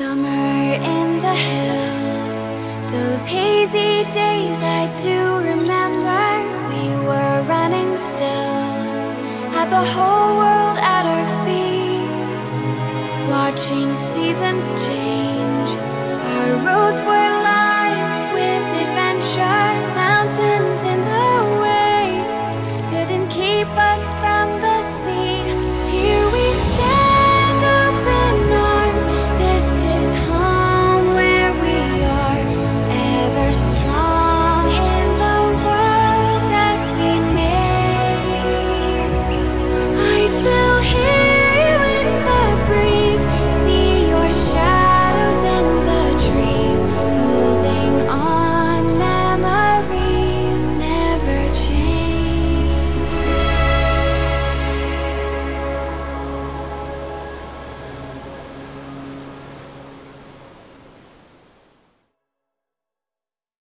Summer in the hills, those hazy days I do remember. We were running still, had the whole world at our feet, watching seasons change.